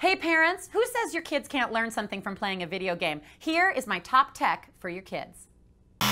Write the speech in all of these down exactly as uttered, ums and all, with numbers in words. Hey parents, who says your kids can't learn something from playing a video game? Here is my top tech for your kids. So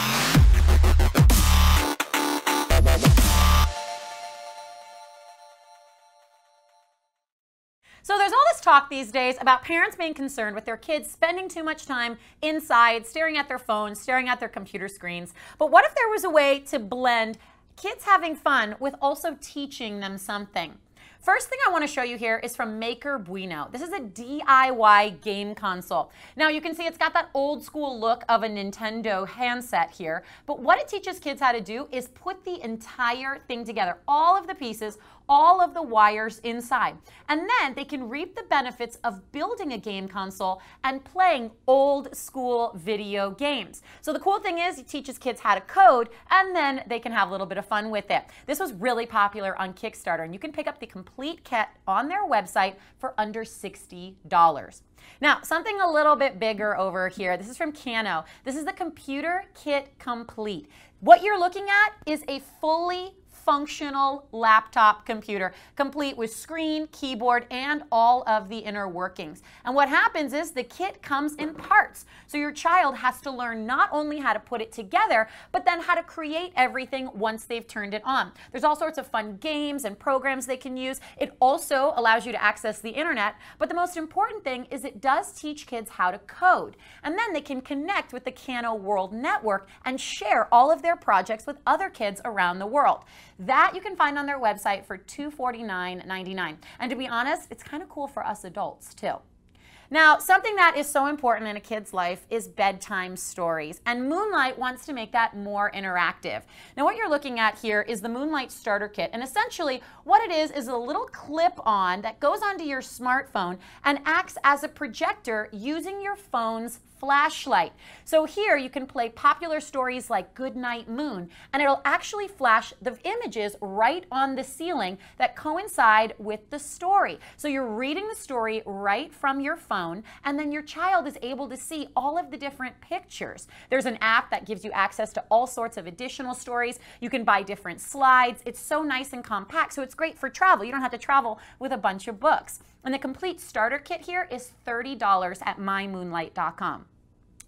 there's all this talk these days about parents being concerned with their kids spending too much time inside, staring at their phones, staring at their computer screens. But what if there was a way to blend kids having fun with also teaching them something? First thing I want to show you here is from MAKERbuino. This is a D I Y game console. Now you can see it's got that old school look of a Nintendo handset here, but what it teaches kids how to do is put the entire thing together, all of the pieces, all of the wires inside. And then they can reap the benefits of building a game console and playing old school video games. So the cool thing is it teaches kids how to code and then they can have a little bit of fun with it. This was really popular on Kickstarter and you can pick up the complete kit on their website for under sixty dollars. Now, something a little bit bigger over here. This is from Kano. This is the Computer Kit Complete. What you're looking at is a fully functional laptop computer, complete with screen, keyboard, and all of the inner workings. And what happens is the kit comes in parts. So your child has to learn not only how to put it together, but then how to create everything once they've turned it on. There's all sorts of fun games and programs they can use. It also allows you to access the internet, but the most important thing is it does teach kids how to code. And then they can connect with the Kano World Network and share all of their projects with other kids around the world. That you can find on their website for two hundred forty-nine ninety-nine. And to be honest, it's kind of cool for us adults too. Now, something that is so important in a kid's life is bedtime stories, and Moonlite wants to make that more interactive. Now, what you're looking at here is the Moonlite Starter Kit, and essentially what it is is a little clip-on that goes onto your smartphone and acts as a projector using your phone's flashlight. So here you can play popular stories like Goodnight Moon, and it'll actually flash the images right on the ceiling that coincide with the story. So you're reading the story right from your phone, and then your child is able to see all of the different pictures. There's an app that gives you access to all sorts of additional stories. You can buy different slides. It's so nice and compact, so it's great for travel. You don't have to travel with a bunch of books. And the complete starter kit here is thirty dollars at my moonlite dot com.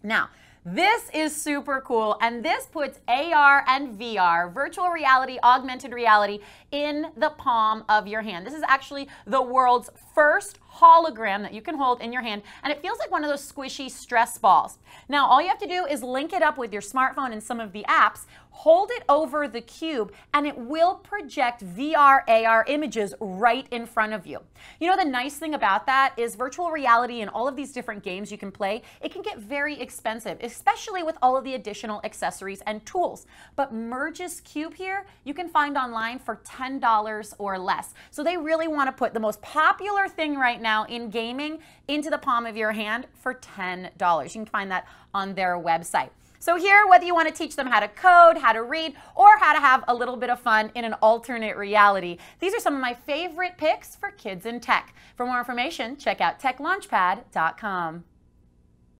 Now, this is super cool, and this puts A R and V R, virtual reality, augmented reality, in the palm of your hand. This is actually the world's first hologram that you can hold in your hand, and it feels like one of those squishy stress balls. Now, all you have to do is link it up with your smartphone and some of the apps, hold it over the cube, and it will project V R A R images right in front of you. You know, the nice thing about that is virtual reality and all of these different games you can play, it can get very expensive, especially with all of the additional accessories and tools. But Merge's Cube here, you can find online for ten dollars or less. So they really want to put the most popular thing right now in gaming into the palm of your hand for ten dollars. You can find that on their website. So here, whether you want to teach them how to code, how to read, or how to have a little bit of fun in an alternate reality, these are some of my favorite picks for kids in tech. For more information, check out tech launchpad dot com.